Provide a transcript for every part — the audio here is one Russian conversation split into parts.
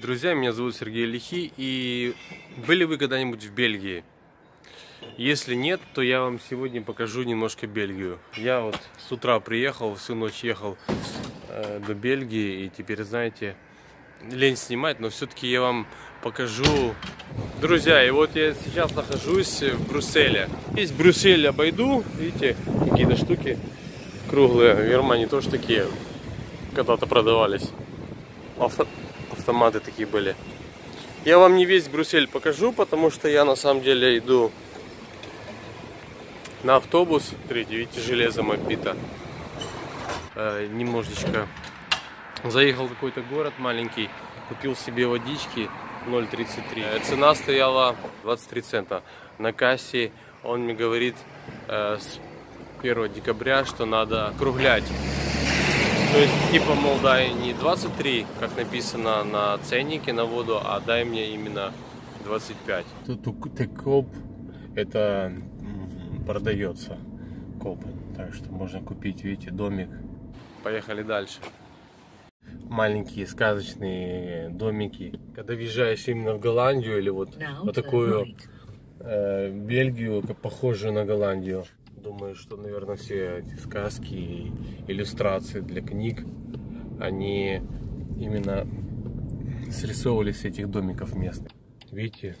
Друзья, меня зовут Сергей Лихий, и были вы когда-нибудь в Бельгии? Если нет, то я вам сегодня покажу немножко Бельгию. Я вот с утра приехал, всю ночь ехал до Бельгии, и теперь, знаете, лень снимать, но все-таки я вам покажу. Друзья, и вот я сейчас нахожусь в Брюсселе. Здесь Брюссель обойду, видите, какие-то штуки круглые, в Германии тоже такие когда-то продавались. Автоматы такие были. Я вам не весь Брюссель покажу, потому что я на самом деле иду на автобус. Смотрите, видите, железом оббито. Немножечко заехал в какой-то город маленький, купил себе водички 0,33. Цена стояла 23 цента. На кассе он мне говорит с 1 декабря, что надо округлять. То есть, типа, мол, дай не 23, как написано на ценнике на воду, а дай мне именно 25. Тут коп, это продается, коп, так что можно купить, видите, домик. Поехали дальше. Маленькие сказочные домики. Когда въезжаешь именно в Голландию или вот на такую Бельгию, похожую на Голландию, думаю, что, наверное, все эти сказки и иллюстрации для книг, они именно срисовывались с этих домиков местных. Видите,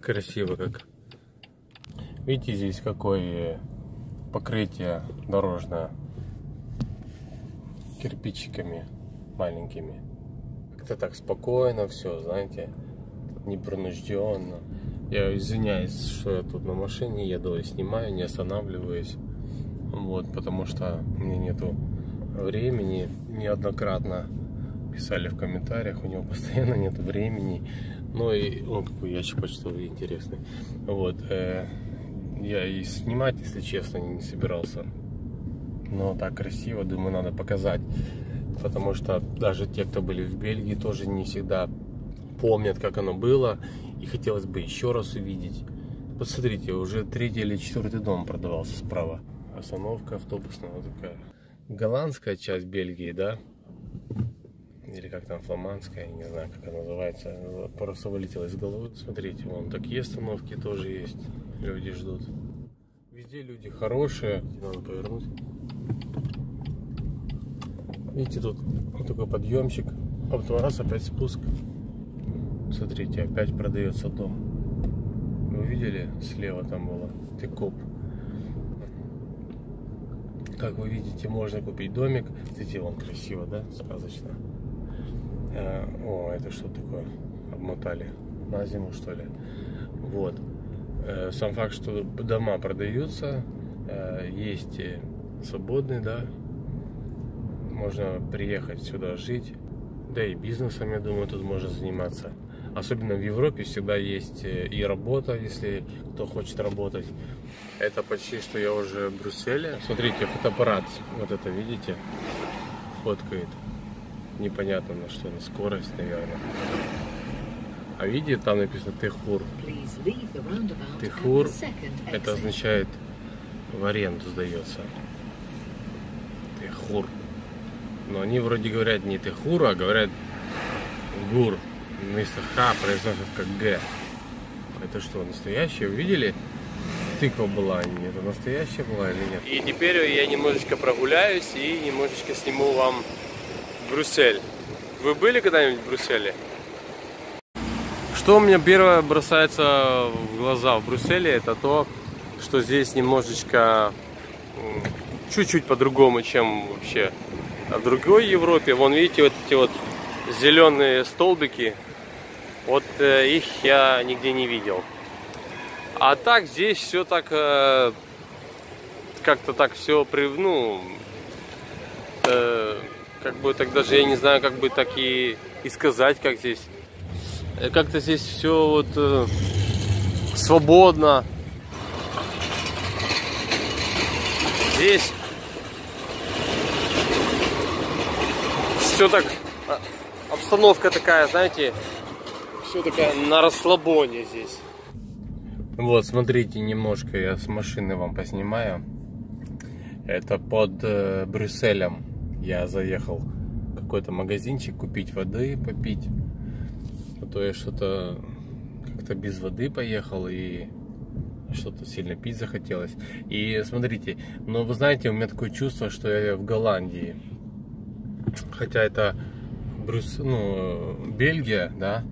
красиво как. Видите, здесь какое покрытие дорожное. Кирпичиками маленькими. Как-то так спокойно все, знаете, непринужденно. Я извиняюсь, что я тут на машине еду и снимаю, не останавливаюсь, вот, потому что у меня нету времени. Неоднократно писали в комментариях, у него постоянно нет времени. Ну и он какой ящик почтовый интересный. Вот, я и снимать, если честно, не собирался. Но так красиво, думаю, надо показать, потому что даже те, кто были в Бельгии, тоже не всегда помнят, как оно было. И хотелось бы еще раз увидеть. Посмотрите, уже третий или четвертый дом продавался справа. Остановка автобусная вот такая. Голландская часть Бельгии, да? Или как там, фламандская, не знаю, как она называется. Просто вылетела из головы. Смотрите, вон такие остановки тоже есть. Люди ждут. Везде люди хорошие. Надо повернуть. Видите, тут вот такой подъемчик. А потом раз, опять спуск. Смотрите, опять продается дом. Вы видели? Слева там было. Тыкоп. Как вы видите, можно купить домик. Смотрите, вон красиво, да? Сказочно. О, это что такое? Обмотали. На зиму, что ли? Вот. Сам факт, что дома продаются. Есть свободные, да? Можно приехать сюда жить. Да и бизнесом, я думаю, тут можно заниматься. Особенно в Европе всегда есть и работа, если кто хочет работать. Это почти что я уже в Брюсселе. Смотрите, фотоаппарат, вот это видите, фоткает. Непонятно на что, на скорость, наверное. А видите, там написано «Техур». «Техур» — это означает «в аренду сдается». «Техур». Но они вроде говорят не «Техур», а говорят «Гур». Вместо «Х» произносят как «Г». Это что, настоящее? Вы видели? Тыква была, это настоящая была или нет? И теперь я немножечко прогуляюсь и немножечко сниму вам Брюссель. Вы были когда-нибудь в Брюсселе? Что у меня первое бросается в глаза в Брюсселе, это то, что здесь немножечко, чуть-чуть по-другому, чем вообще в другой Европе. Вон, видите, вот эти вот зеленые столбики, вот их я нигде не видел. А так здесь все так как-то так все как бы так даже я не знаю, как бы так и сказать, как здесь. Как-то здесь все вот свободно. Здесь все так. Обстановка такая, знаете, все такая на расслабоне здесь. Вот, смотрите, немножко я с машины вам поснимаю. Это под Брюсселем я заехал в какой-то магазинчик купить воды, попить. А то я что-то как-то без воды поехал и что-то сильно пить захотелось. И смотрите, но вы знаете, у меня такое чувство, что я в Голландии. Хотя это Бельгия, да.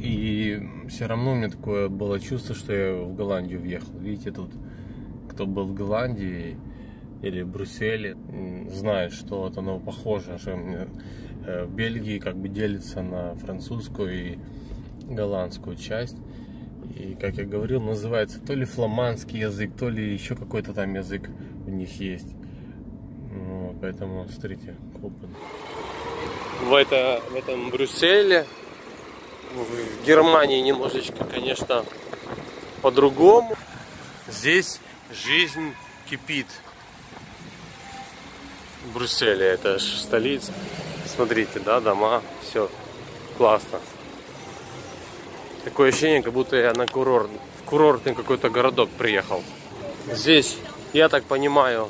И все равно у меня такое было чувство, что я в Голландию въехал. Видите, тут кто был в Голландии или в Брюсселе, знает, что вот оно похоже, что в Бельгии как бы делится на французскую и голландскую часть. И, как я говорил, называется то ли фламандский язык, то ли еще какой-то там язык у них есть. Ну, поэтому, смотрите, open. В этом Брюсселе, в Германии немножечко, конечно, по-другому. Здесь жизнь кипит. В Брюсселе, это же столица. Смотрите, да, дома, все классно. Такое ощущение, как будто я на курортный какой-то городок приехал. Здесь, я так понимаю,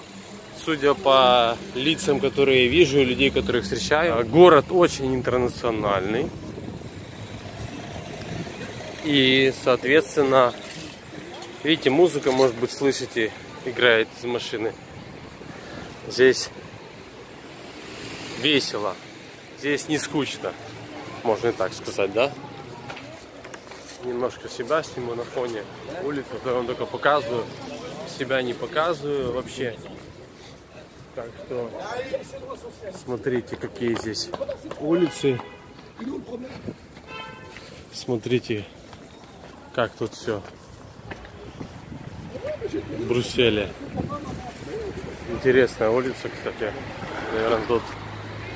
судя по лицам, которые я вижу, людей, которых встречаю, город очень интернациональный. И, соответственно, видите, музыка, может быть, слышите, играет из машины. Здесь весело, здесь не скучно, можно и так сказать, да? Немножко себя сниму на фоне улицы, я вам только показываю, себя не показываю вообще. Так что смотрите, какие здесь улицы, смотрите, как тут все в Брюсселе. Интересная улица, кстати, наверное, тут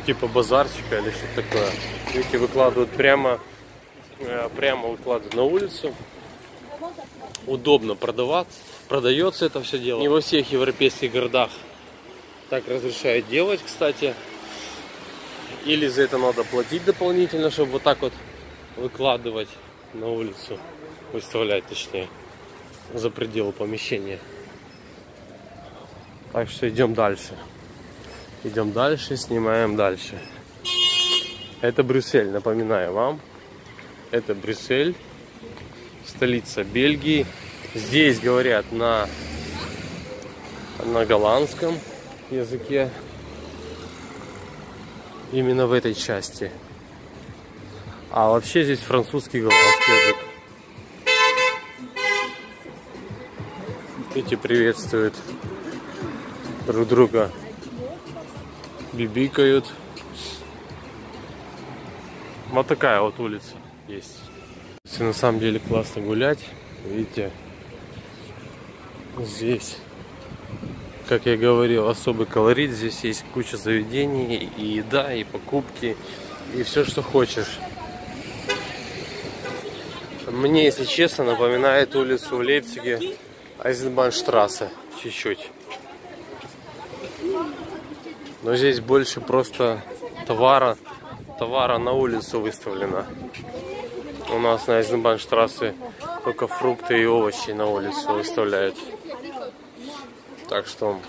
типа базарчика или что-то такое. Видите, выкладывают прямо выкладывают на улицу, удобно продается это все дело. Не во всех европейских городах так разрешают делать, кстати, или за это надо платить дополнительно, чтобы вот так вот выкладывать на улицу, выставлять, точнее, за пределы помещения. Так что идем дальше, снимаем дальше. Это Брюссель, напоминаю вам. Это Брюссель, столица Бельгии. Здесь говорят на голландском языке. Именно в этой части. А вообще здесь французский и голландский язык. Эти приветствуют друг друга. Бибикают. Вот такая вот улица есть. Все на самом деле классно гулять. Видите, здесь, как я говорил, особый колорит. Здесь есть куча заведений, и еда, и покупки, и все, что хочешь. Мне, если честно, напоминает улицу в Лейпциге Айзенбанштрассе чуть-чуть. Но здесь больше просто товара на улицу выставлено. У нас на Айзенбанштрассе только фрукты и овощи на улицу выставляют. Так что...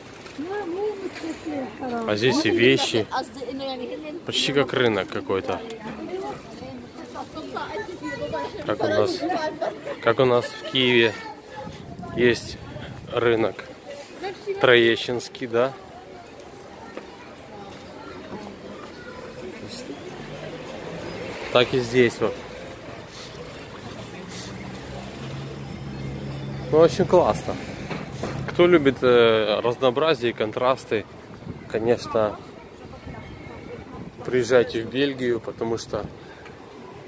А здесь и вещи. Почти как рынок какой-то. Как у нас в Киеве есть рынок Троещинский, да? Так и здесь вот. Ну, очень классно. Кто любит разнообразие и контрасты, конечно, приезжайте в Бельгию, потому что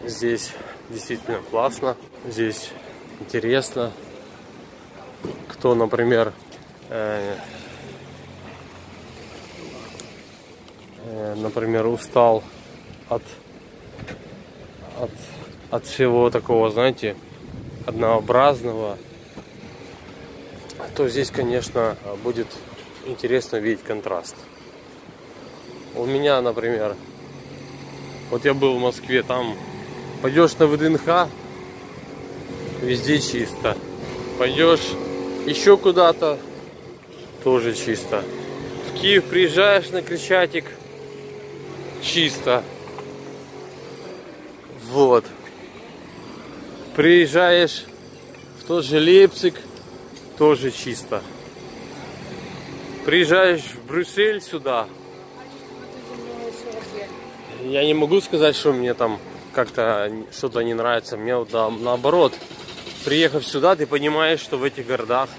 здесь действительно классно, здесь интересно. Кто, например, устал от всего такого, знаете, однообразного, то здесь, конечно, будет интересно видеть контраст. У меня, например, вот я был в Москве, там пойдешь на ВДНХ, везде чисто. Пойдешь еще куда-то, тоже чисто. В Киев приезжаешь на Крещатик, чисто. Вот. Приезжаешь в тот же Лейпциг, тоже чисто. Приезжаешь в Брюссель сюда. Я не могу сказать, что мне там как-то что-то не нравится. Мне вот, да, наоборот. Приехав сюда, ты понимаешь, что в этих городах,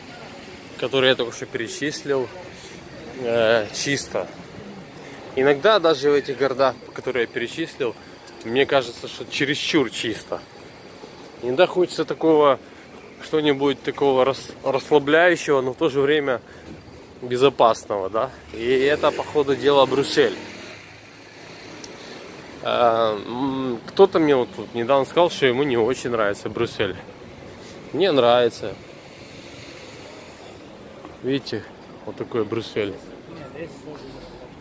которые я только что перечислил, чисто. Иногда даже в этих городах, которые я перечислил, мне кажется, что чересчур чисто. Иногда хочется такого, что-нибудь такого расслабляющего, но в то же время безопасного, да. И это, по ходу дела, Брюссель. Кто-то мне вот тут недавно сказал, что ему не очень нравится Брюссель. Мне нравится. Видите, вот такой Брюссель.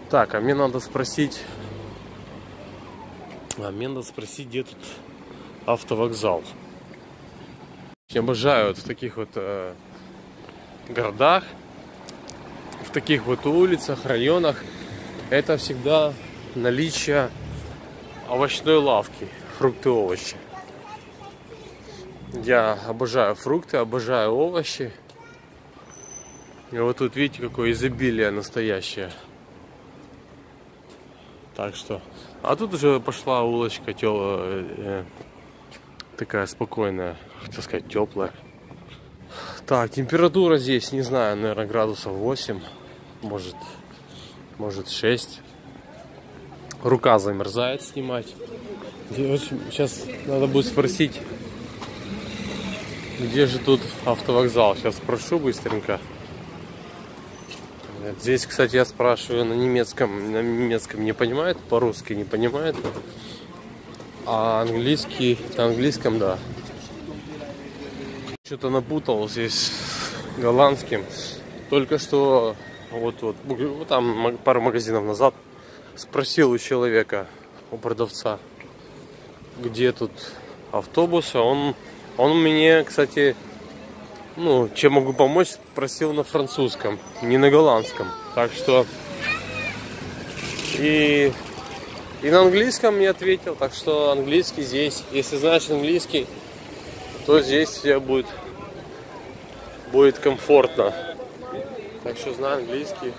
Так, а мне надо спросить, где тут автовокзал. Я обожаю вот в таких вот городах, в таких вот улицах, районах. Это всегда наличие овощной лавки, фрукты, овощи. Я обожаю фрукты, обожаю овощи. И вот тут видите, какое изобилие настоящее. Так что, а тут уже пошла улочка такая спокойная, хотел сказать теплая. Так, температура здесь, не знаю, наверное, градусов 8, может 6. Рука замерзает снимать. Сейчас надо будет спросить, где же тут автовокзал. Сейчас спрошу быстренько. Здесь, кстати, я спрашиваю на немецком. На немецком не понимает, по-русски не понимает. А английский, на английском, да. Что-то напутал здесь голландским. Только что, вот там пару магазинов назад, спросил у человека, у продавца, где тут автобус. Он мне, кстати, ну, чем могу помочь, спросил на французском, не на голландском. Так что и на английском мне ответил. Так что английский здесь. Если знаешь английский, то здесь тебе будет комфортно. Так что знай английский,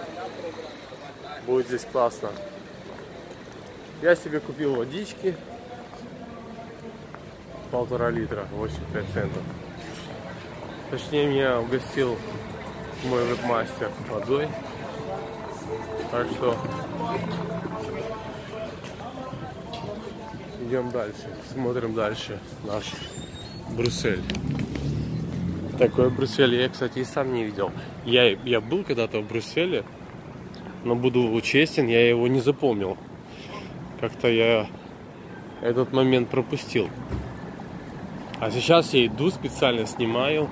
будет здесь классно. Я себе купил водички 1,5 литра, 85 центов. Точнее, меня угостил мой веб-мастер водой. Так что идем дальше, смотрим дальше наш Брюссель. Такой Брюссель я, кстати, и сам не видел. Я был когда-то в Брюсселе, но буду честен, я его не запомнил. Как-то я этот момент пропустил. А сейчас я иду, специально снимаю.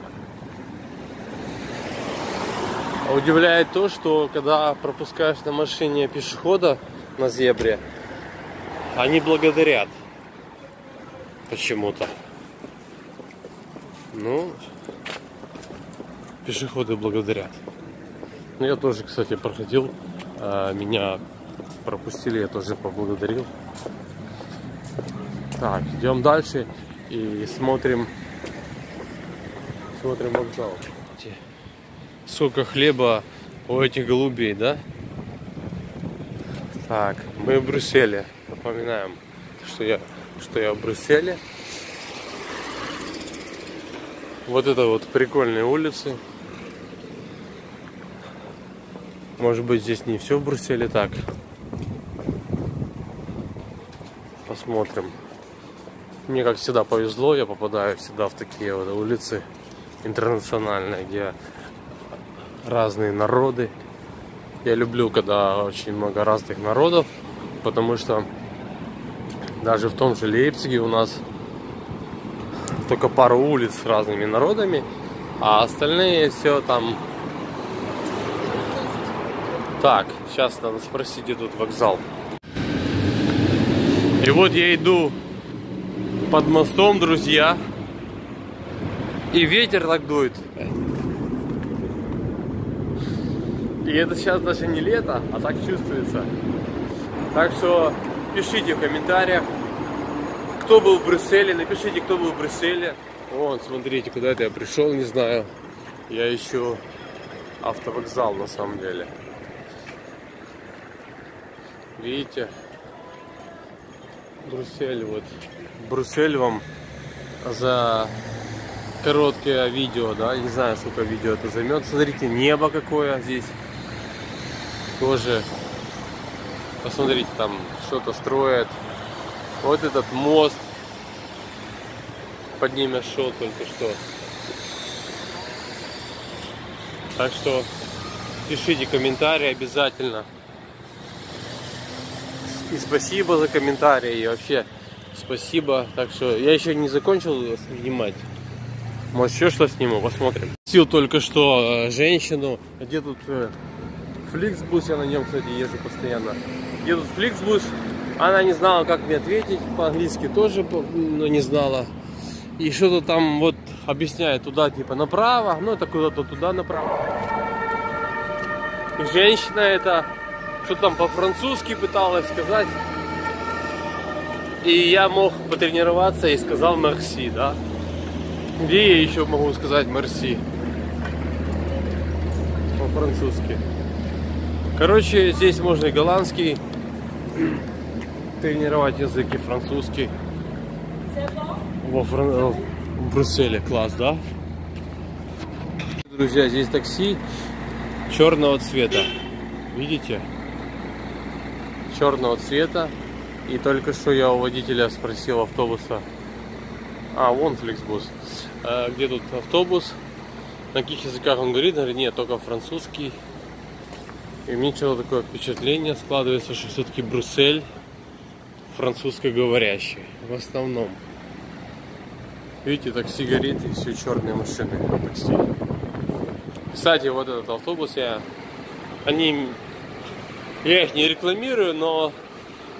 Удивляет то, что когда пропускаешь на машине пешехода на зебре, они благодарят почему-то. Ну, пешеходы благодарят. Ну, я тоже, кстати, проходил. Меня пропустили, я тоже поблагодарил. Так, идем дальше. И смотрим вокзал. Сколько хлеба у этих голубей, да? Так, мы в Брюсселе. Напоминаем, что я в Брюсселе. Вот это вот прикольные улицы. Может быть, здесь не все в Брюсселе так. Посмотрим. Мне, как всегда, повезло, я попадаю всегда в такие вот улицы интернациональные, где разные народы. Я люблю, когда очень много разных народов, потому что даже в том же Лейпциге у нас только пару улиц с разными народами, а остальные все там... Так, сейчас надо спросить, где тут вокзал. И вот я иду под мостом, друзья, и ветер так дует. И это сейчас даже не лето, а так чувствуется. Так что пишите в комментариях, кто был в Брюсселе, напишите, кто был в Брюсселе. Вон, смотрите, куда это я пришел, не знаю. Я ищу автовокзал на самом деле. Видите? Брюссель вот. Брюссель вам за короткое видео, да? Не знаю, сколько видео это займет. Смотрите, небо какое здесь. Тоже. Посмотрите, там что-то строят. Вот этот мост. Под ним я шел только что. Так что пишите комментарии обязательно. И спасибо за комментарии, и вообще спасибо. Так что я еще не закончил снимать. Может, еще что сниму, посмотрим. Сил только что женщину. Где тут Flixbus? Я на нем, кстати, езжу постоянно. Где тут Flixbus? Она не знала, как мне ответить. По-английски тоже, но не знала. И что-то там вот объясняет, туда типа направо, ну это куда-то туда направо. И женщина это что-то там по-французски пыталась сказать. И я мог потренироваться и сказал мерси, да. Где я еще могу сказать мерси по-французски? Короче, здесь можно и голландский тренировать язык, и французский. В Брюсселе класс, да? Друзья, здесь такси черного цвета. Видите? Черного цвета. И только что я у водителя спросил автобуса. А, вон Flixbus. Где тут автобус? На каких языках он говорит? Говорит, нет, только французский. И мне что-то такое впечатление складывается, что все-таки Брюссель французскоговорящий. В основном. Видите, такси горит, и все черные машины такси. Кстати, вот этот автобус, я их не рекламирую, но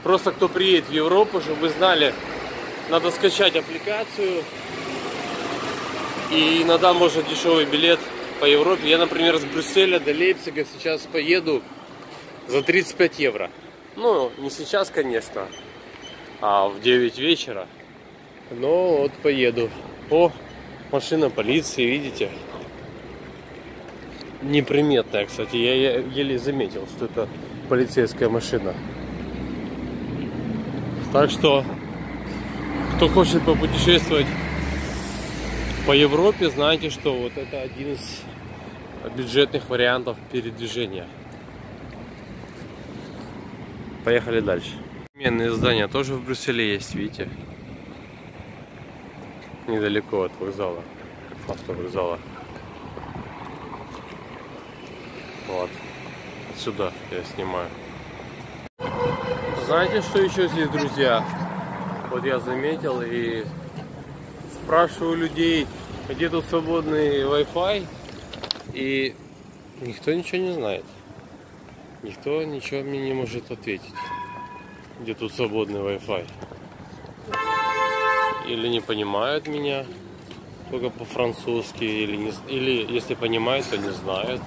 просто кто приедет в Европу, чтобы вы знали, надо скачать аппликацию, и иногда можно дешевый билет по Европе. Я, например, с Брюсселя до Лейпцига сейчас поеду за 35 евро. Ну, не сейчас, конечно, а в 9 вечера. Ну вот поеду. О, машина полиции, видите? Неприметная, кстати. Я еле заметил, что это полицейская машина. Так что, кто хочет попутешествовать по Европе, знаете, что вот это один из бюджетных вариантов передвижения. Поехали дальше. Современные здания тоже в Брюсселе есть, видите? Недалеко от вокзала, автовокзала. Вот. Отсюда я снимаю. Знаете, что еще здесь, друзья? Вот я заметил и спрашиваю людей, где тут свободный Wi-Fi, и никто ничего не знает. Никто ничего мне не может ответить, где тут свободный Wi-Fi. Или не понимают меня только по-французски, или если понимают, то не знают.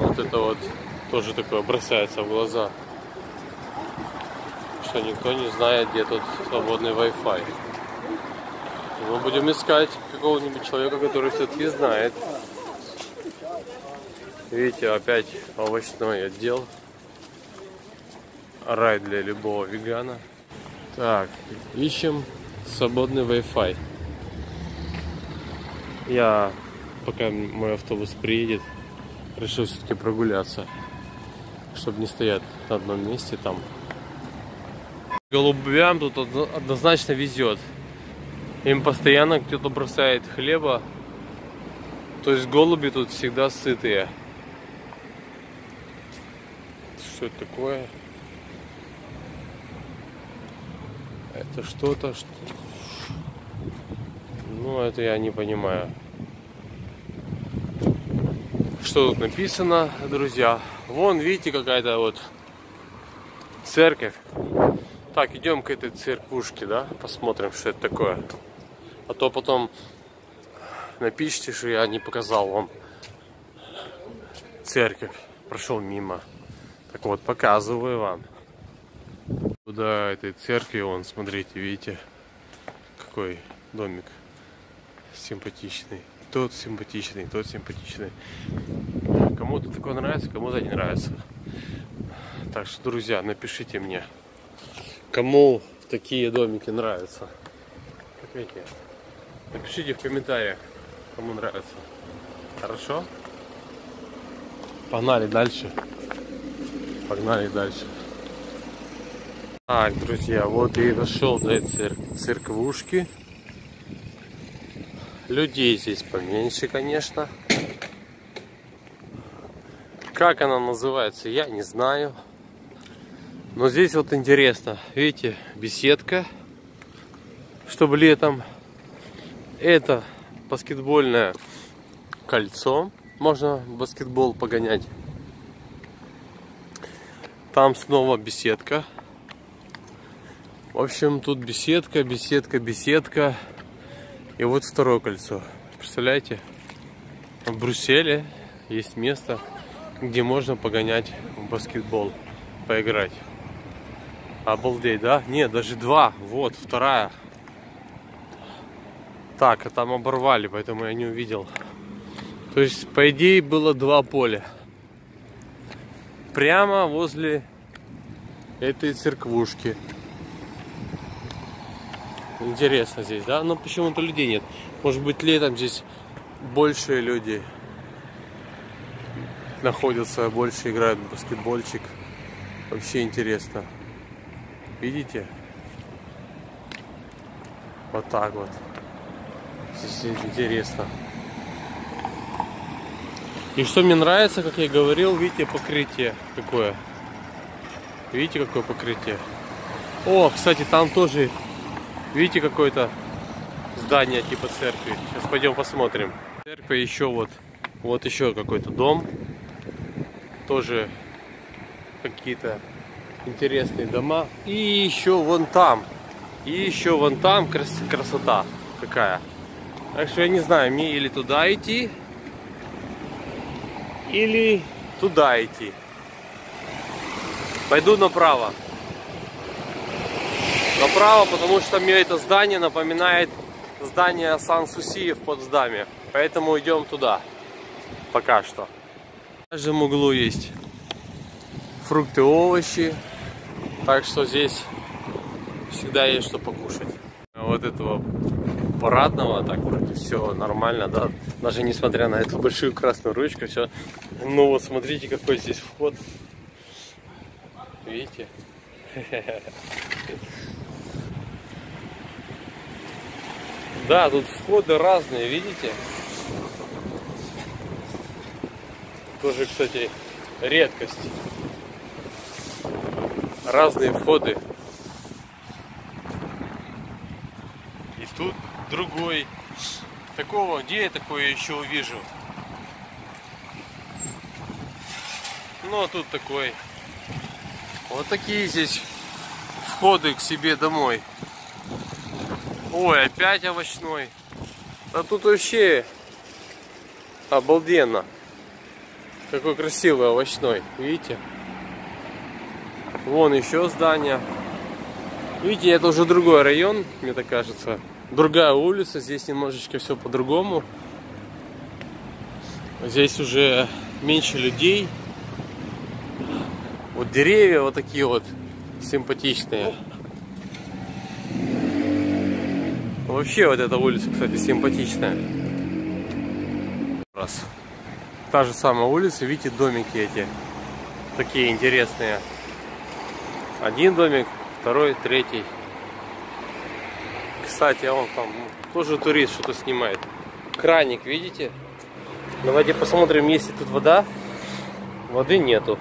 Вот это вот тоже такое бросается в глаза, что никто не знает, где тут свободный Wi-Fi. Мы будем искать какого-нибудь человека, который все-таки знает. Видите, опять овощной отдел. Рай для любого вегана. Так, ищем свободный Wi-Fi. Я, пока мой автобус приедет, решил все-таки прогуляться, чтобы не стоять на одном месте там. Голубям тут однозначно везет. Им постоянно кто-то бросает хлеба. То есть голуби тут всегда сытые. Что это такое? Это что-то, что... Ну, это я не понимаю. Что тут написано, друзья? Вон, видите, какая-то вот церковь. Так, идем к этой церквушке, да? Посмотрим, что это такое. А то потом напишите, что я не показал вам церковь. Прошел мимо. Так вот, показываю вам. Куда этой церкви, вон, смотрите, видите, такой домик симпатичный. Тот симпатичный, тот симпатичный. Кому-то такое нравится, кому-то не нравится. Так что, друзья, напишите мне, кому такие домики нравятся. Напишите в комментариях, кому нравится. Хорошо? Погнали дальше. Погнали дальше. Так, друзья, вот и дошел до церквушки. Людей здесь поменьше, конечно. Как она называется, я не знаю. Но здесь вот интересно. Видите, беседка, чтобы летом. Это баскетбольное кольцо. Можно баскетбол погонять. Там снова беседка. В общем, тут беседка, беседка, беседка. И вот второе кольцо. Представляете? В Брюсселе есть место, где можно погонять в баскетбол, поиграть. Обалдеть, да? Нет, даже два. Вот, вторая. Так, а там оборвали, поэтому я не увидел. То есть, по идее, было два поля. Прямо возле этой церквушки. Интересно здесь, да? Но почему-то людей нет. Может быть, летом здесь больше людей находятся, больше играют в баскетбольчик. Вообще интересно. Видите? Вот так вот. Здесь интересно. И что мне нравится, как я говорил, видите, покрытие какое. Видите, какое покрытие. О, кстати, там тоже, видите, какое-то здание типа церкви. Сейчас пойдем посмотрим. Церковь еще вот. Вот еще какой-то дом. Тоже какие-то интересные дома. И еще вон там. И еще вон там красота какая. Так что я не знаю, мне или туда идти, или туда идти. Пойду направо. Направо, потому что мне это здание напоминает здание Сан-Суси в Потсдаме. Поэтому идем туда. Пока что. В каждом углу есть фрукты, овощи. Так что здесь всегда есть что покушать. Вот этого парадного, так вроде все нормально, да, даже несмотря на эту большую красную ручку, все. Ну вот смотрите, какой здесь вход, видите? Да, тут входы разные, видите? Тоже, кстати, редкость. Разные входы. И тут другой. Такого, где я такое еще увижу? Ну, а тут такой. Вот такие здесь входы к себе домой. Ой, опять овощной. А тут вообще обалденно. Какой красивый овощной, видите? Вон еще здание. Видите, это уже другой район, мне так кажется. Другая улица, здесь немножечко все по-другому. Здесь уже меньше людей. Вот деревья вот такие вот симпатичные. Вообще вот эта улица, кстати, симпатичная. Раз. Та же самая улица, видите, домики эти. Такие интересные. Один домик, второй, третий. Кстати, а он там тоже турист что-то снимает. Краник, видите? Давайте посмотрим, есть ли тут вода. Воды нету.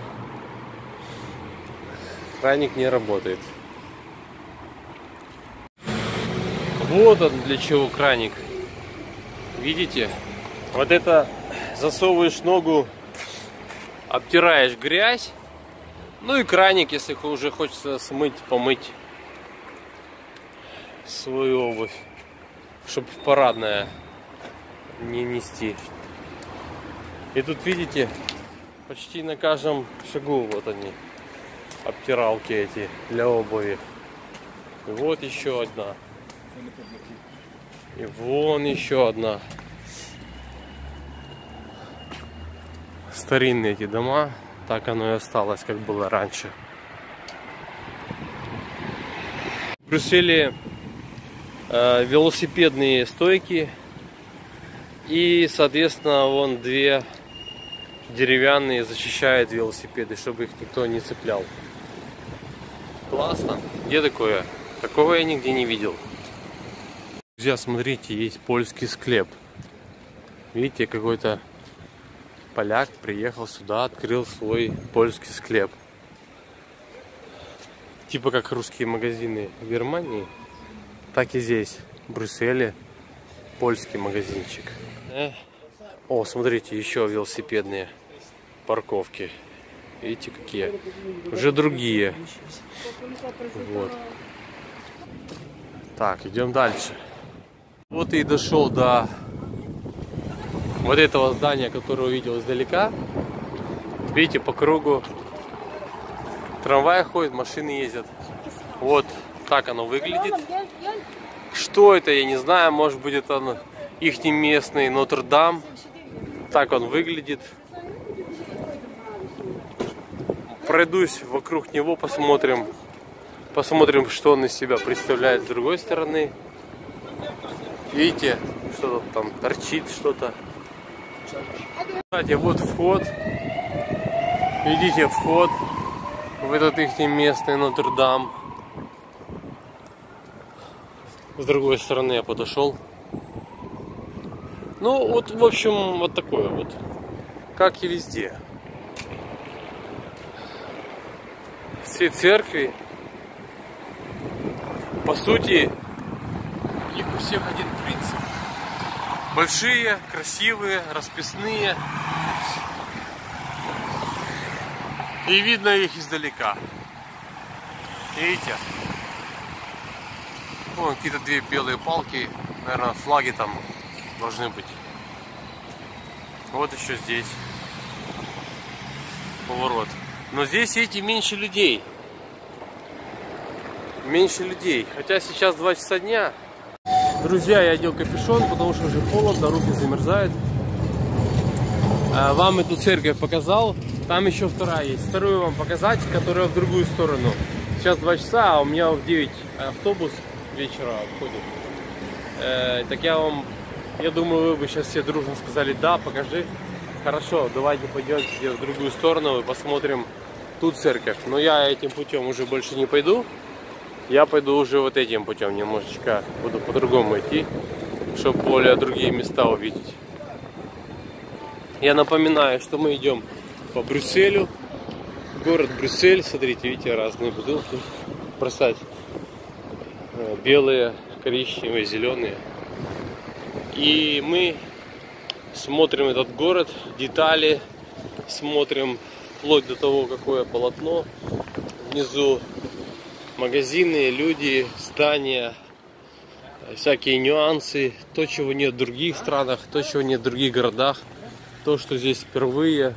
Краник не работает. Вот он для чего краник. Видите? Вот это засовываешь ногу, обтираешь грязь. Ну и краник, если уже хочется смыть, помыть свою обувь, чтобы в парадное не нести. И тут видите, почти на каждом шагу вот они, обтиралки эти для обуви. И вот еще одна. И вон еще одна. Старинные эти дома. Так оно и осталось, как было раньше. В Брюсселе велосипедные стойки. И, соответственно, вон две деревянные защищают велосипеды, чтобы их никто не цеплял. Классно. Где такое? Такого я нигде не видел. Друзья, смотрите, есть польский склеп. Видите, какой-то поляк приехал сюда, открыл свой польский склеп. Типа как русские магазины в Германии, так и здесь, в Брюсселе, польский магазинчик. О, смотрите, еще велосипедные парковки. Видите, какие? Уже другие. Вот. Так, идем дальше. Вот и дошел до вот этого здания, которое увидел издалека. Видите, по кругу трамвай ходит, машины ездят. Вот так оно выглядит. Что это, я не знаю, может быть, это их местный Нотр-Дам. Так он выглядит. Пройдусь вокруг него, посмотрим. Посмотрим, что он из себя представляет с другой стороны. Видите, что-то там торчит, что-то. Кстати, вот вход. Видите, вход в этот их местный Нотр-Дам. С другой стороны я подошел. Ну, вот, в общем, вот такое вот. Как и везде. Все церкви, по сути, у них у всех один принцип. Большие, красивые, расписные. И видно их издалека. Видите? Вон какие-то две белые палки. Наверное, флаги там должны быть. Вот еще здесь поворот. Но здесь, видите, меньше людей. Меньше людей. Хотя сейчас 2 часа дня. Друзья, я одел капюшон, потому что уже холодно, руки замерзают. Вам эту церковь показал. Там еще вторая есть. Вторую вам показать, которая в другую сторону. Сейчас 2 часа, а у меня в 9 автобус вечера отходит. Так я вам, я думаю, вы бы сейчас все дружно сказали, да, покажи. Хорошо, давайте пойдем в другую сторону и посмотрим ту церковь. Но я этим путем уже больше не пойду. Я пойду уже вот этим путем, немножечко буду по-другому идти, чтобы более другие места увидеть. Я напоминаю, что мы идем по Брюсселю. Город Брюссель, смотрите, видите, разные бутылки бросать. Белые, коричневые, зеленые. И мы смотрим этот город, детали, смотрим вплоть до того, какое полотно внизу. Магазины, люди, здания, всякие нюансы, то, чего нет в других странах, то, чего нет в других городах, то, что здесь впервые.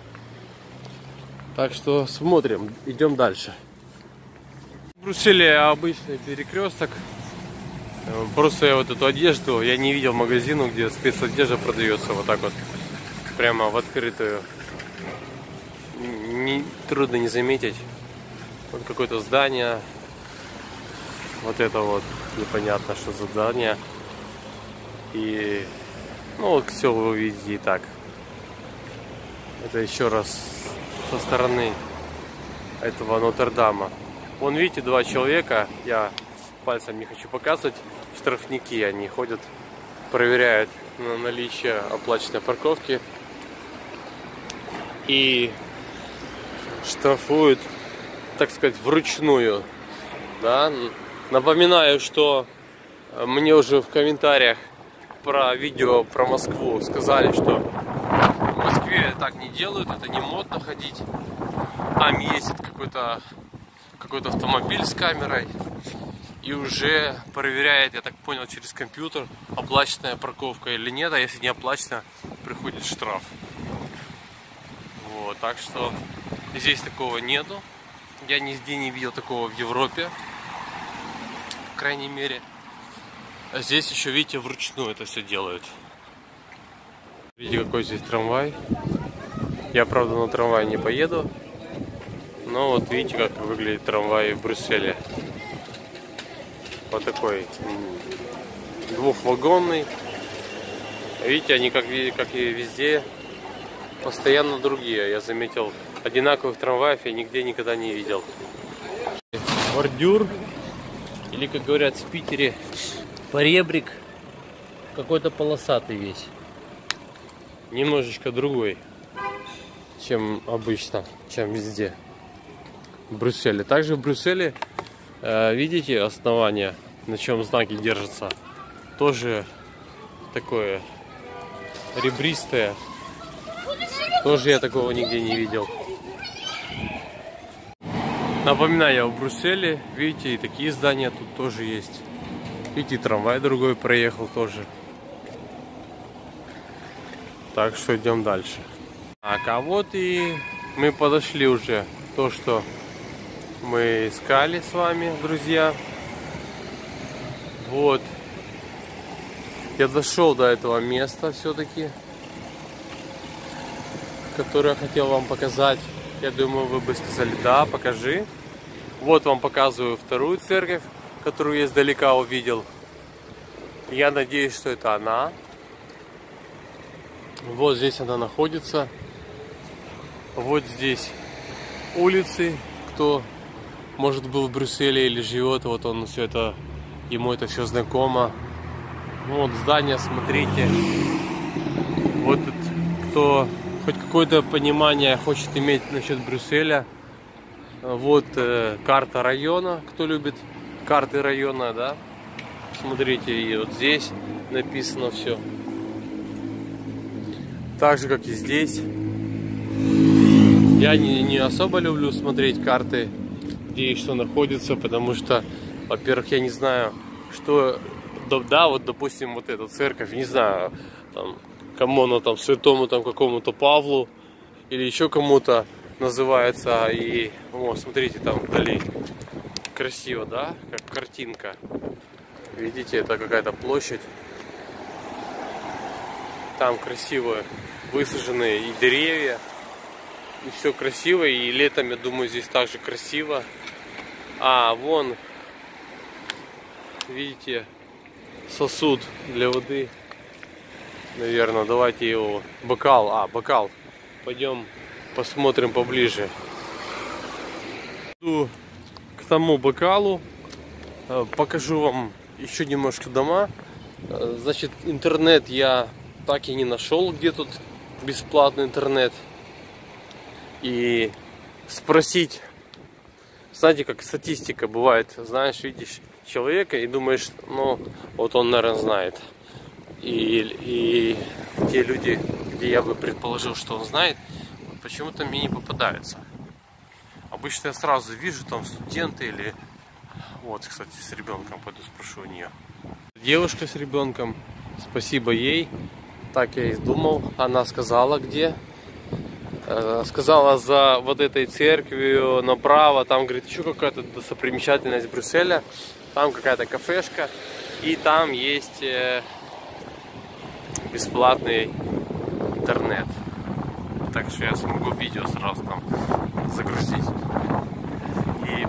Так что смотрим, идем дальше. В Брюсселе обычный перекресток. Просто я вот эту одежду, я не видел магазину, где спецодежда продается вот так вот, прямо в открытую. Трудно не заметить. Вот какое-то здание. Вот это вот непонятно, что за здание. И ну вот все вы увидите и так. Это еще раз со стороны этого Нотр-Дама. Вон, видите, 2 человека. Я пальцем не хочу показывать. Штрафники, они ходят, проверяют на наличие оплаченной парковки. И штрафуют, так сказать, вручную. Да? Напоминаю, что мне уже в комментариях про видео про Москву сказали, что в Москве так не делают, это не модно ходить. Там ездит какой-то автомобиль с камерой и уже проверяет, я так понял, через компьютер, оплаченная парковка или нет, а если не оплачена, приходит штраф. Вот, так что здесь такого нету. Я нигде не видел такого в Европе. Крайней мере, А здесь еще, видите, вручную это все делают. Видите, какой здесь трамвай. Я, правда, на трамвай не поеду. Но вот видите, как выглядит трамвай в Брюсселе. Вот такой двухвагонный. Видите, они как и везде постоянно другие. Я заметил, одинаковых трамваев я нигде никогда не видел. Бордюр, или, как говорят в Питере, поребрик какой-то полосатый весь. Немножечко другой, чем обычно, чем везде в Брюсселе. Также в Брюсселе, видите, основание, на чем знаки держатся, тоже такое ребристое. Тоже я такого нигде не видел. Напоминаю, в Брюсселе, видите, и такие здания тут тоже есть. Видите, трамвай другой проехал тоже. Так что идем дальше. Так, а вот и мы подошли уже. То, что мы искали с вами, друзья. Вот. Я дошел до этого места все-таки, которое я хотел вам показать. Я думаю, вы бы сказали, да, покажи. Вот вам показываю вторую церковь, которую я издалека увидел. Я надеюсь, что это она. Вот здесь она находится. Вот здесь улицы. Кто, может, был в Брюсселе или живет, вот он все это, ему это все знакомо. Вот здание, смотрите. Вот кто хоть какое-то понимание хочет иметь насчет Брюсселя. Вот карта района, кто любит карты района, да. Смотрите, и вот здесь написано все. Так же, как и здесь. Я не особо люблю смотреть карты, где и что находится, потому что, во-первых, я не знаю, что... Да, вот, допустим, вот эта церковь, не знаю, там, кому она там, святому там какому-то Павлу или еще кому-то называется. И, о, смотрите, там вдали красиво, да, как картинка. Видите, это какая-то площадь. Там красиво высажены и деревья, и все красиво, и летом, я думаю, здесь также красиво. А, вон, видите, сосуд для воды, наверное, давайте его, бокал, бокал, пойдем посмотрим поближе. Иду к тому бокалу, покажу вам еще немножко дома. Значит, интернет я так и не нашел, где тут бесплатный интернет, и спросить, знаете, как статистика бывает, знаешь, видишь человека и думаешь, ну, вот он, наверное, знает. И те люди, где я бы предположил, что он знает, почему-то мне не попадаются. Обычно я сразу вижу там студенты или... Вот, кстати, с ребенком пойду спрошу у нее. Девушка с ребенком, спасибо ей. Так я и думал. Она сказала, где. Сказала, за вот этой церковью направо, там, говорит, еще какая-то достопримечательность Брюсселя. Там какая-то кафешка, и там есть бесплатный интернет. Так что я смогу видео сразу там загрузить. И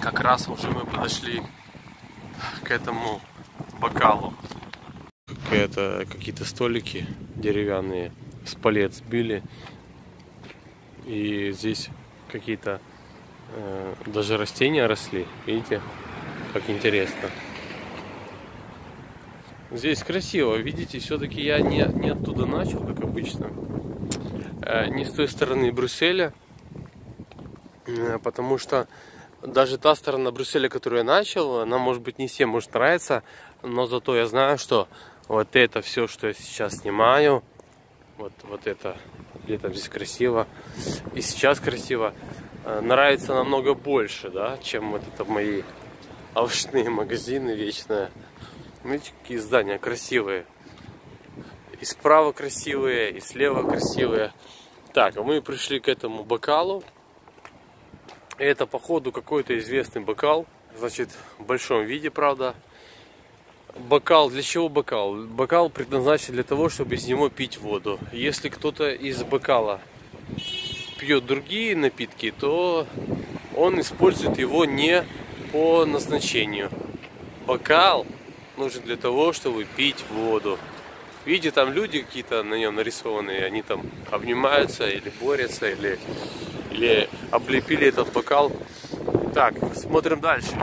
как раз уже мы подошли к этому бокалу. Какие-то столики деревянные с палец сбили. И здесь какие-то... Даже растения росли, видите, как интересно. Здесь красиво, видите, все-таки я не оттуда начал, как обычно. Не с той стороны Брюсселя, потому что даже та сторона Брюсселя, которую я начал, она, может быть, не всем может нравиться, но зато я знаю, что вот это все, что я сейчас снимаю, вот это, летом здесь красиво, и сейчас красиво, нравится намного больше, да, чем вот это мои овощные магазины вечные. Видите, какие здания красивые. И справа красивые, и слева красивые. Так, а мы пришли к этому бокалу. Это, походу, какой-то известный бокал. Значит, в большом виде, правда. Бокал, для чего бокал? Бокал предназначен для того, чтобы из него пить воду. Если кто-то из бокала пьет другие напитки, то он использует его не по назначению. Бокал нужен для того, чтобы пить воду. Видите, там люди какие-то на нем нарисованные, они там обнимаются или борются, или облепили этот бокал. Так, смотрим дальше.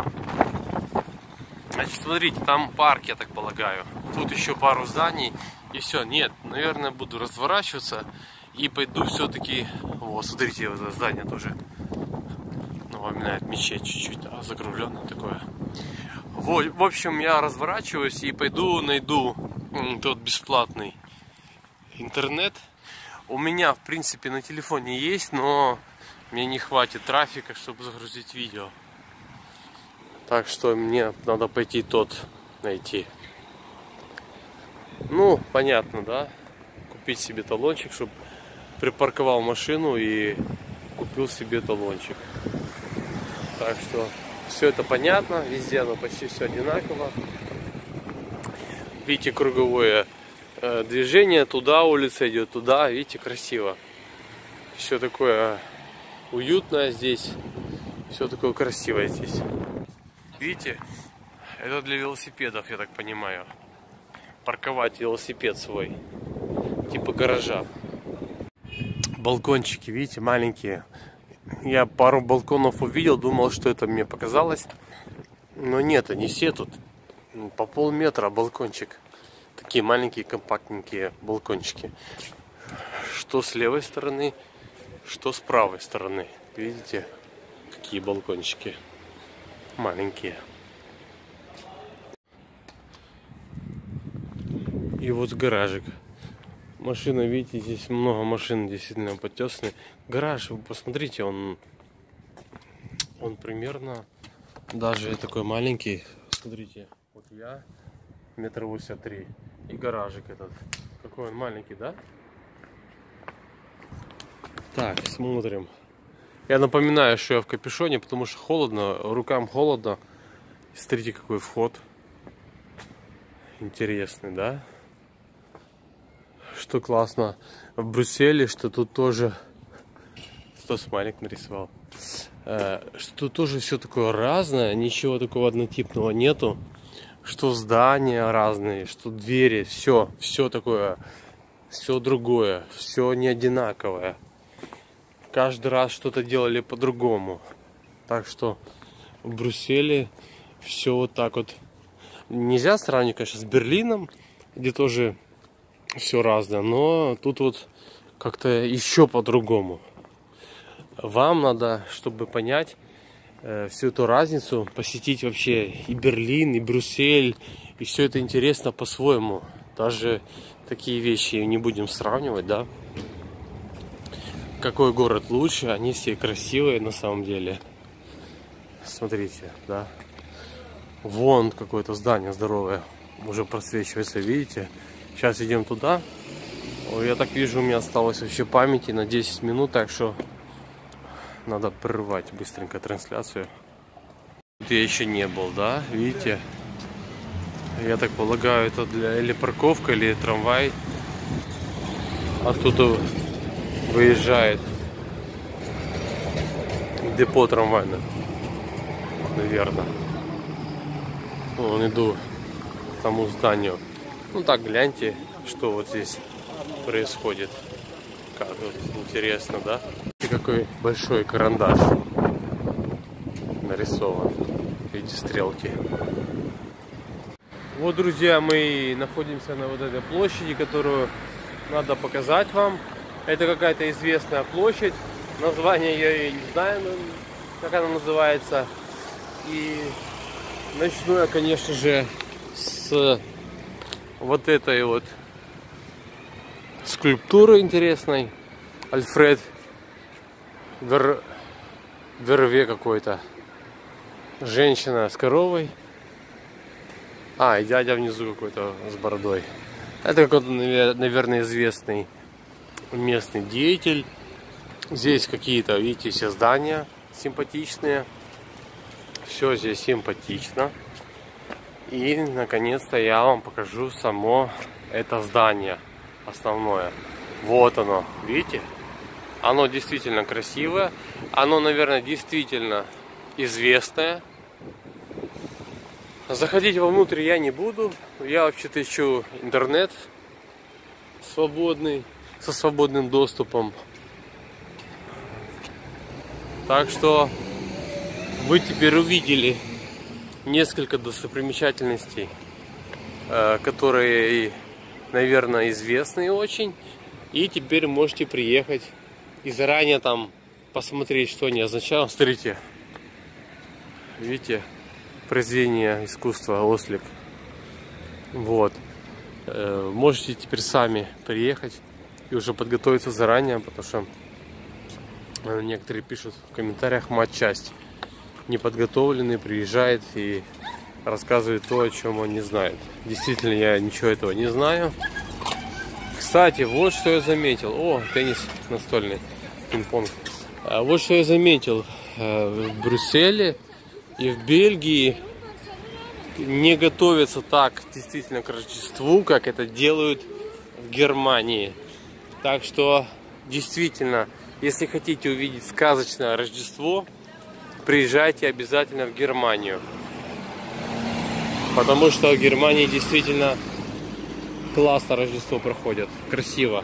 Значит, смотрите, там парк, я так полагаю. Тут еще пару зданий и все. Нет, наверное, буду разворачиваться и пойду все-таки... Вот, смотрите, вот это здание тоже напоминает мечеть чуть-чуть, а закругленное такое. Вот, в общем, я разворачиваюсь и пойду найду тот бесплатный интернет. У меня, в принципе, на телефоне есть, но мне не хватит трафика, чтобы загрузить видео. Так что мне надо пойти тот найти. Ну, понятно, да? Купить себе талончик, чтобы припарковал машину и купил себе талончик. Так что все это понятно, везде оно почти все одинаково. Видите, круговое движение, туда улица идет, туда, видите, красиво. Все такое уютное здесь, все такое красивое здесь. Видите, это для велосипедов, я так понимаю. Парковать велосипед свой, типа гаража. Балкончики, видите, маленькие. Я пару балконов увидел, думал, что это мне показалось. Но нет, они все тут. По полметра балкончик. Такие маленькие, компактненькие балкончики. Что с левой стороны, что с правой стороны. Видите, какие балкончики. Маленькие. И вот гаражик. Машина, видите, здесь много машин, действительно потесный. Гараж, вы посмотрите, он примерно даже такой маленький. Смотрите, вот я 1,83 м. И гаражик этот. Какой он маленький, да? Так, смотрим. Я напоминаю, что я в капюшоне, потому что холодно, рукам холодно. Смотрите, какой вход. Интересный, да? Что классно в Брюсселе, что тут тоже... Что смайлик нарисовал? Что тут тоже все такое разное, ничего такого однотипного нету. Что здания разные, что двери, все такое, все другое, все не одинаковое. Каждый раз что-то делали по-другому. Так что в Брюсселе все вот так вот. Нельзя сравнивать, конечно, с Берлином, где тоже все разное, но тут вот как-то еще по-другому. Вам надо, чтобы понять всю эту разницу, посетить вообще и Берлин, и Брюссель, и все это интересно по-своему. Даже такие вещи не будем сравнивать, да? Какой город лучше, они все красивые на самом деле. Смотрите, да. Вон какое-то здание здоровое уже просвечивается, видите. Сейчас идем туда. Ой, я так вижу, у меня осталось вообще памяти на 10 минут, так что надо прервать быстренько трансляцию. Тут я еще не был, да, видите. Я так полагаю, это для или парковка, или трамвай. Оттуда выезжает депо трамвайное, наверное. Вон иду к тому зданию. Ну так, гляньте, что вот здесь происходит. Как вот интересно, да? И какой большой карандаш нарисован. Видите, стрелки. Вот, друзья, мы находимся на вот этой площади, которую надо показать вам. Это какая-то известная площадь. Название я не знаю, как она называется. И начну я, конечно же, с вот этой вот скульптуры интересной. Альфред Верве какой-то. Женщина с коровой. А, и дядя внизу какой-то с бородой. Это какой-то, наверное, известный местный деятель. Здесь какие-то, видите, все здания симпатичные. Все здесь симпатично. И наконец-то я вам покажу само это здание основное. Вот оно, видите? Оно действительно красивое. Оно, наверное, действительно известное. Заходить вовнутрь я не буду. Я вообще-то ищу интернет свободный, со свободным доступом. Так что вы теперь увидели несколько достопримечательностей, которые, наверное, известны очень. И теперь можете приехать и заранее там посмотреть, что они означают. Смотрите, видите, произведение искусства «Ослик». Вот. Можете теперь сами приехать и уже подготовиться заранее, потому что некоторые пишут в комментариях: матчасть неподготовленный приезжает и рассказывает то, о чем он не знает. Действительно, я ничего этого не знаю. Кстати, вот что я заметил. О, теннис настольный, пинг-понг. Вот что я заметил. В Брюсселе и в Бельгии не готовятся так действительно к Рождеству, как это делают в Германии. Так что, действительно, если хотите увидеть сказочное Рождество, приезжайте обязательно в Германию, потому что в Германии действительно классно Рождество проходит, красиво.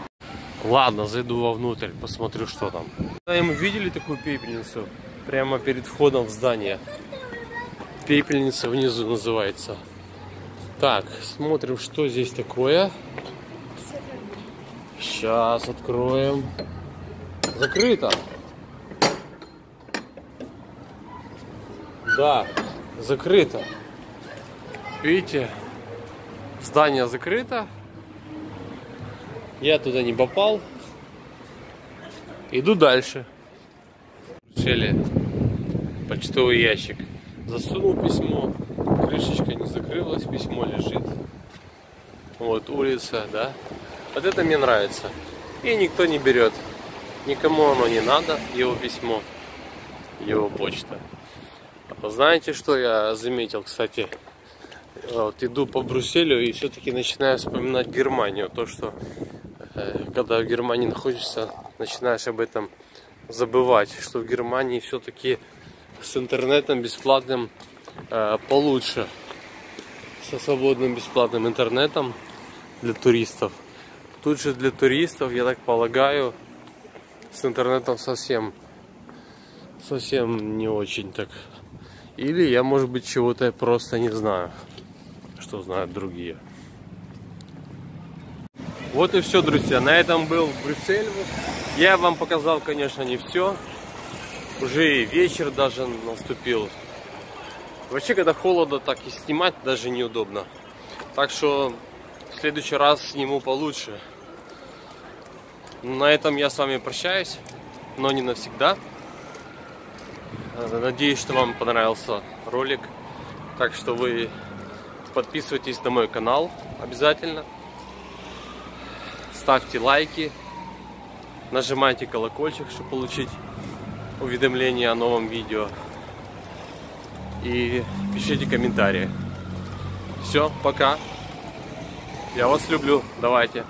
Ладно, зайду вовнутрь, посмотрю, что там. Мы видели такую пепельницу прямо перед входом в здание. Пепельница внизу называется. Так, смотрим, что здесь такое. Сейчас откроем. Закрыто. Да, закрыто. Видите, здание закрыто. Я туда не попал. Иду дальше. Брюсселе. Почтовый ящик. Засунул письмо. Крышечка не закрылась, письмо лежит. Вот улица, да. Вот это мне нравится. И никто не берет. Никому оно не надо. Его письмо. Его почта. Знаете, что я заметил, кстати? Вот иду по Брюсселю и все-таки начинаю вспоминать Германию. То, что когда в Германии находишься, начинаешь об этом забывать. Что в Германии все-таки с интернетом бесплатным получше. Со свободным бесплатным интернетом для туристов. Тут же для туристов, я так полагаю, с интернетом совсем не очень так. Или я, может быть, чего-то просто не знаю, что знают другие. Вот и все, друзья. На этом был Брюссель. Я вам показал, конечно, не все. Уже и вечер даже наступил. Вообще, когда холодно, так и снимать даже неудобно. Так что в следующий раз сниму получше. На этом я с вами прощаюсь, но не навсегда. Надеюсь, что вам понравился ролик. Так что вы подписывайтесь на мой канал обязательно. Ставьте лайки. Нажимайте колокольчик, чтобы получить уведомления о новом видео. И пишите комментарии. Все, пока. Я вас люблю. Давайте.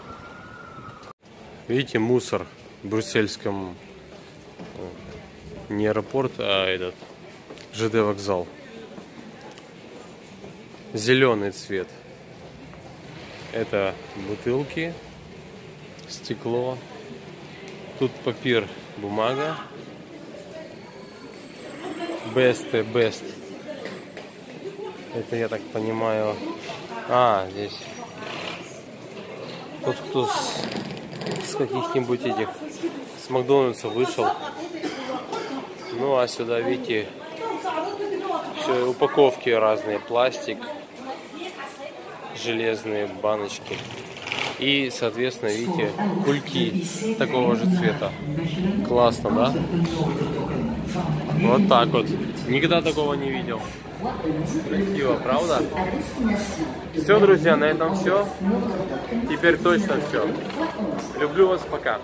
Видите, мусор в брюссельском... Не аэропорт, а этот ЖД вокзал. Зеленый цвет. Это бутылки, стекло. Тут папир, бумага. Best. Это, я так понимаю... А, здесь. Тот, кто с каких-нибудь этих... С Макдональдса вышел. Ну а сюда, видите, все, упаковки разные, пластик, железные баночки и, соответственно, видите, кульки такого же цвета. Классно, да? Вот так вот. Никогда такого не видел. Красиво, правда? Все, друзья, на этом все. Теперь точно все. Люблю вас, пока.